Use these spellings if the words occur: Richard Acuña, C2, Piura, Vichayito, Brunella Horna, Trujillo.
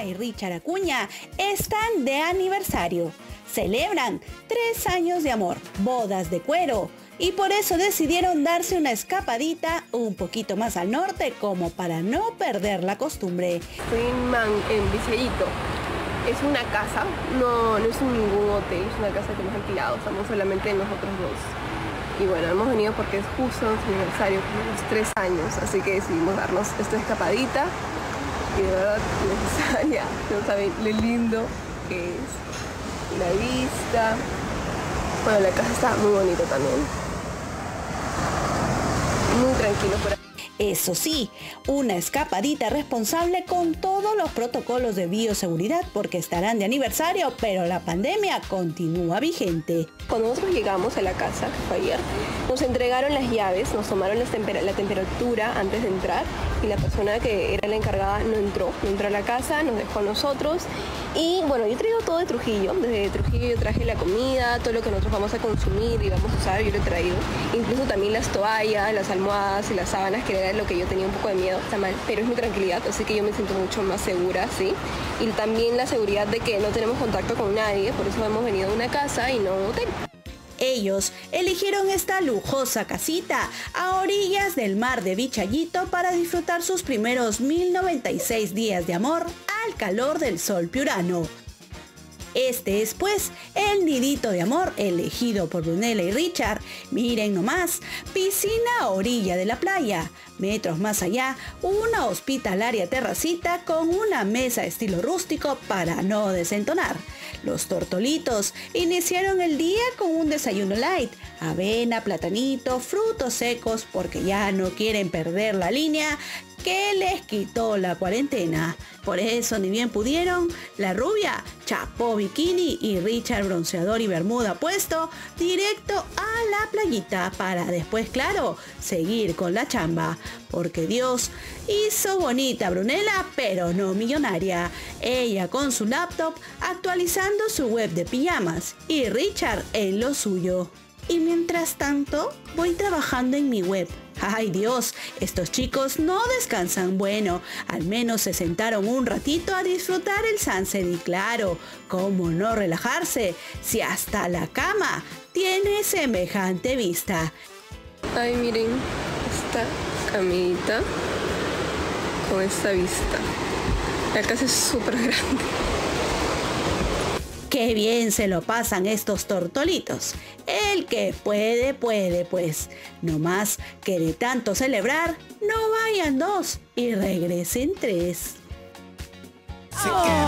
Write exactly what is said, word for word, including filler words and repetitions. Horna y Richard Acuña están de aniversario. Celebran tres años de amor, bodas de cuero, y por eso decidieron darse una escapadita un poquito más al norte como para no perder la costumbre. Estoy en, Man, en Vichayito. Es una casa, no, no es ningún hotel, es una casa que nos han tirado, estamos solamente nosotros dos. Y bueno, hemos venido porque es justo nuestro aniversario, los tres años, así que decidimos darnos esta escapadita. Y de verdad, necesaria, no saben lo lindo que es la vista. Bueno, la casa está muy bonita también. Muy tranquilo por aquí. Eso sí, una escapadita responsable con todos los protocolos de bioseguridad porque estarán de aniversario, pero la pandemia continúa vigente. Cuando nosotros llegamos a la casa, que fue ayer, nos entregaron las llaves, nos tomaron la, temper la temperatura antes de entrar y la persona que era la encargada no entró. No entró a la casa, nos dejó a nosotros y bueno, yo traigo todo de Trujillo. Desde Trujillo yo traje la comida, todo lo que nosotros vamos a consumir y vamos a usar, yo lo he traído. Incluso también las toallas, las almohadas y las sábanas, que era lo que yo tenía un poco de miedo, está mal, pero es mi tranquilidad, así que yo me siento mucho más segura, ¿sí? Y también la seguridad de que no tenemos contacto con nadie, por eso hemos venido a una casa y no a un hotel. Ellos eligieron esta lujosa casita a orillas del mar de Vichayito para disfrutar sus primeros mil noventa y seis días de amor al calor del sol piurano. Este es, pues, el nidito de amor elegido por Brunella y Richard. Miren nomás, piscina a orilla de la playa. Metros más allá, una hospitalaria terracita con una mesa estilo rústico para no desentonar. Los tortolitos iniciaron el día con un desayuno light. Avena, platanito, frutos secos, porque ya no quieren perder la línea que les quitó la cuarentena. Por eso ni bien pudieron, la rubia chapó bikini y Richard bronceador y bermuda puesto directo a la playita para después, claro, seguir con la chamba. Porque Dios hizo bonita a Brunella, pero no millonaria. Ella con su laptop actualizando su web de pijamas y Richard en lo suyo. Y mientras tanto, voy trabajando en mi web. ¡Ay Dios! Estos chicos no descansan. Bueno, al menos se sentaron un ratito a disfrutar el sunset y claro, ¿cómo no relajarse si hasta la cama tiene semejante vista? Ay, miren esta camita con esta vista. La casa es súper grande. ¡Qué bien se lo pasan estos tortolitos! El que puede, puede pues. No más que de tanto celebrar, no vayan dos y regresen tres. Sí. Oh.